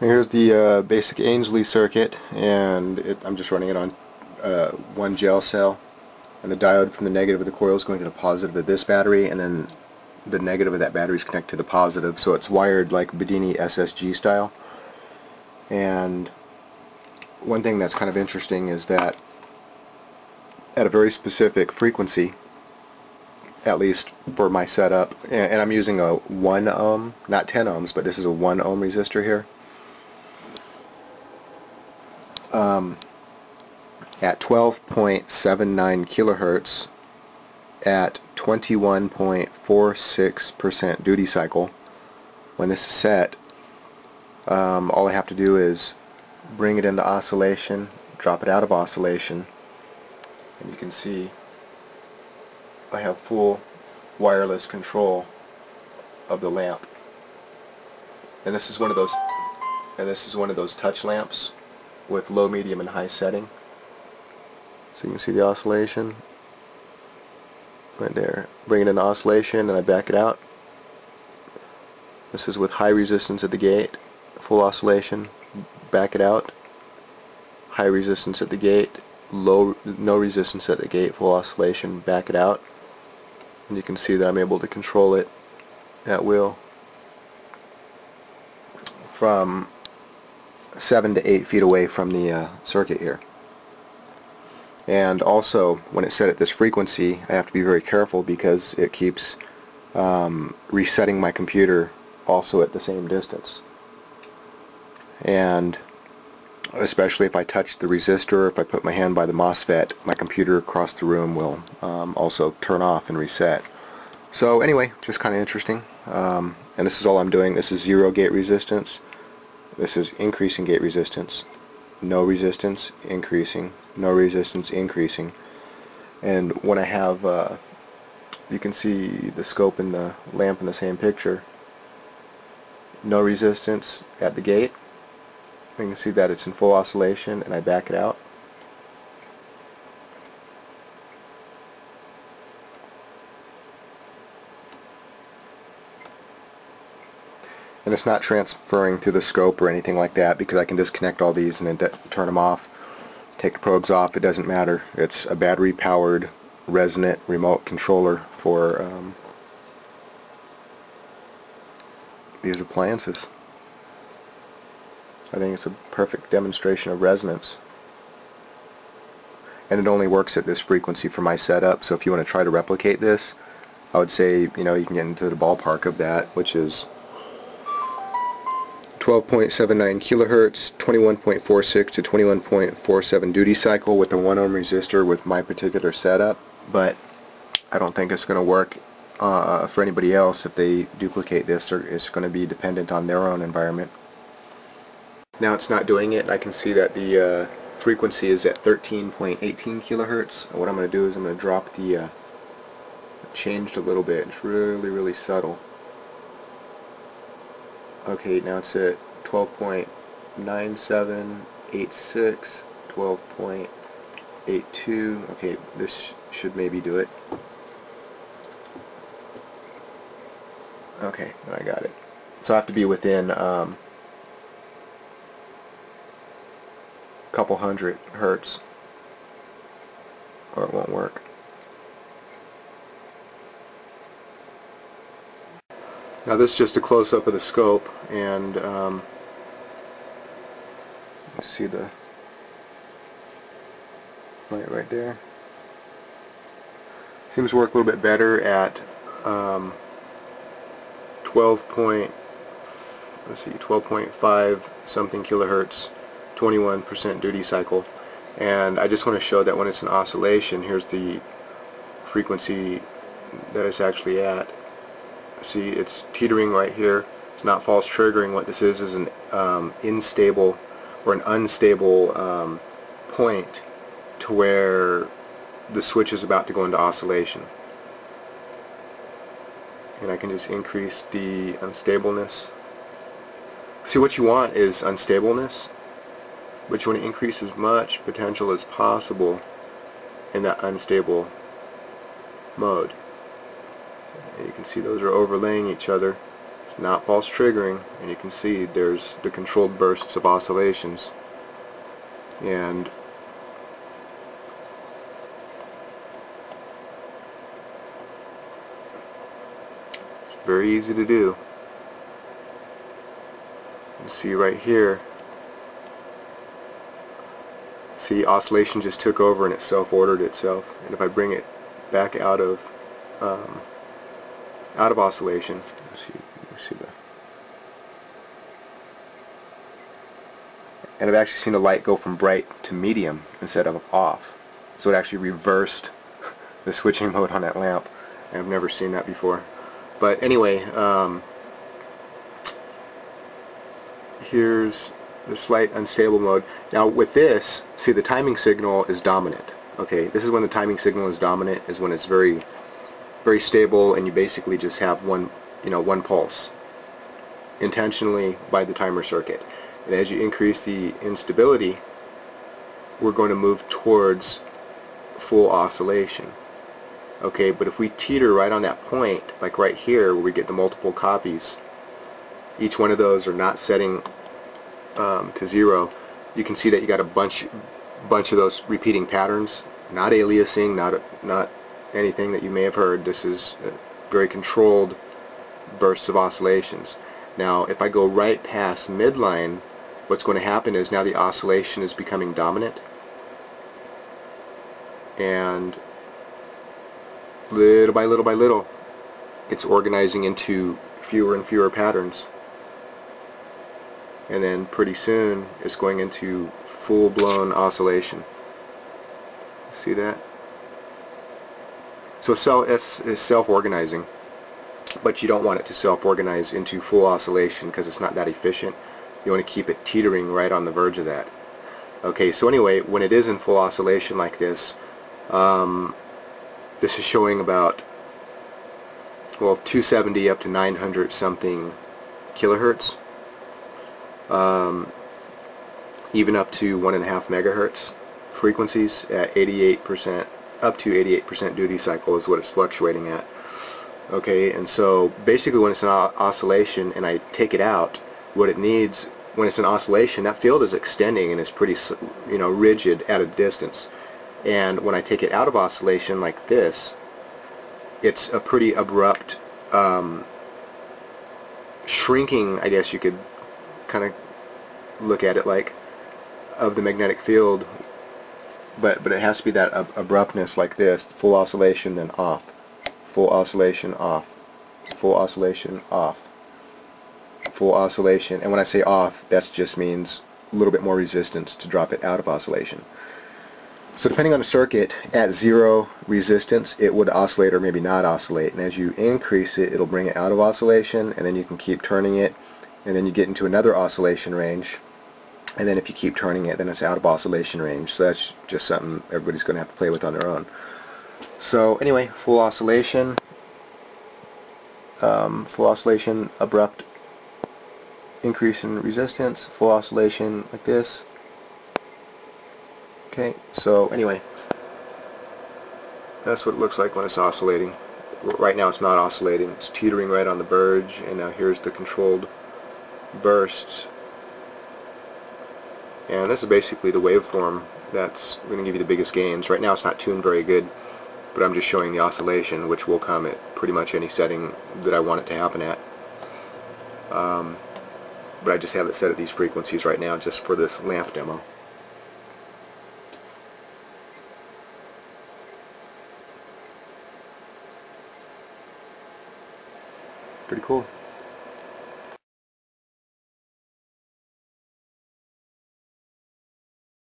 Here's the basic Ainslie circuit, and I'm just running it on one gel cell, and the diode from the negative of the coil is going to the positive of this battery, and then the negative of that battery is connected to the positive, so it's wired like Bedini SSG style. And one thing that's kind of interesting is that at a very specific frequency, at least for my setup, and I'm using a 1 ohm, not 10 ohms, but this is a 1 ohm resistor here. At 12.79 kilohertz, at 21.46% duty cycle, when this is set, all I have to do is bring it into oscillation, drop it out of oscillation, and you can see I have full wireless control of the lamp. And this is one of those touch lamps with low, medium, and high setting. So you can see the oscillation right there. Bring it into oscillation and I back it out. This is with high resistance at the gate, full oscillation, back it out, high resistance at the gate, low, no resistance at the gate, full oscillation, back it out. And you can see that I'm able to control it at will from 7 to 8 feet away from the circuit here. And also, when it's set at this frequency, I have to be very careful because it keeps resetting my computer also at the same distance. And especially if I touch the resistor, if I put my hand by the MOSFET, my computer across the room will also turn off and reset. So anyway, just kind of interesting. And this is all I'm doing. This is zero gate resistance. This is increasing gate resistance. No resistance, increasing. No resistance, increasing. And when I have, you can see the scope and the lamp in the same picture. No resistance at the gate. You can see that it's in full oscillation, and I back it out. And it's not transferring through the scope or anything like that, because I can disconnect all these and then turn them off, take the probes off. It doesn't matter. It's a battery powered resonant remote controller for these appliances. I think it's a perfect demonstration of resonance, and it only works at this frequency for my setup. So if you want to try to replicate this, I would say, you know, you can get into the ballpark of that, which is 12.79 kilohertz, 21.46 to 21.47 duty cycle with a 1 ohm resistor with my particular setup. But I don't think it's going to work for anybody else. If they duplicate this, it's going to be dependent on their own environment. Now it's not doing it. I can see that the frequency is at 13.18 kilohertz. And what I'm going to do is I'm going to drop the changed a little bit. It's really, really subtle. Okay, now it's at 12.9786, 12.82. Okay, this should maybe do it. Okay, I got it. So I have to be within a couple hundred hertz, or it won't work. Now this is just a close-up of the scope, and you see the light right there. Seems to work a little bit better at 12.5 something kilohertz, 21% duty cycle. And I just want to show that when it's an oscillation, here's the frequency that it's actually at. See, it's teetering right here. It's not false triggering. What this is an unstable or an unstable point to where the switch is about to go into oscillation. And I can just increase the unstableness. See, what you want is unstableness, but you want to increase as much potential as possible in that unstable mode. You can see those are overlaying each other, not false triggering, and you can see there's the controlled bursts of oscillations. And it's very easy to do. You see right here, see, oscillation just took over and it self-ordered itself. And if I bring it back out of oscillation, let me see that. And I've actually seen the light go from bright to medium instead of off. So it actually reversed the switching mode on that lamp. And I've never seen that before. But anyway, here's the slight unstable mode. Now with this, see, the timing signal is dominant. Okay, this is when the timing signal is dominant, is when it's very, very stable, and you basically just have one pulse intentionally by the timer circuit. And as you increase the instability, we're going to move towards full oscillation. Okay, but if we teeter right on that point, like right here where we get the multiple copies, each one of those are not setting to zero, you can see that you got a bunch of those repeating patterns. Not aliasing, not anything that you may have heard. This is very controlled bursts of oscillations. Now if I go right past midline, what's going to happen is now the oscillation is becoming dominant, and little by little by little it's organizing into fewer and fewer patterns, and then pretty soon it's going into full-blown oscillation. See that? So cell S is self-organizing, but you don't want it to self-organize into full oscillation because it's not that efficient. You want to keep it teetering right on the verge of that. Okay, so anyway, when it is in full oscillation like this, this is showing about, well, 270 up to 900 something kilohertz, even up to 1.5 megahertz frequencies at 88%, up to 88% duty cycle is what it's fluctuating at. Okay, and so basically when it's an oscillation and I take it out, what it needs when it's an oscillation, that field is extending and it's pretty, rigid at a distance. And when I take it out of oscillation like this, it's a pretty abrupt shrinking, I guess you could kind of look at it like, of the magnetic field, but it has to be that abruptness like this: full oscillation, then off. Full oscillation, off. Full oscillation, off. Full oscillation. And when I say off, that just means a little bit more resistance to drop it out of oscillation. So depending on the circuit, at zero resistance it would oscillate or maybe not oscillate, and as you increase it, it'll bring it out of oscillation, and then you can keep turning it, and then you get into another oscillation range, and then if you keep turning it, then it's out of oscillation range. So that's just something everybody's going to have to play with on their own. So anyway, full oscillation, abrupt increase in resistance, full oscillation like this. Okay, so anyway, that's what it looks like when it's oscillating. Right now it's not oscillating, it's teetering right on the verge, and now here's the controlled bursts. And this is basically the waveform that's going to give you the biggest gains. Right now it's not tuned very good, but I'm just showing the oscillation, which will come at pretty much any setting that I want it to happen at. But I just have it set at these frequencies right now just for this lamp demo. Pretty cool.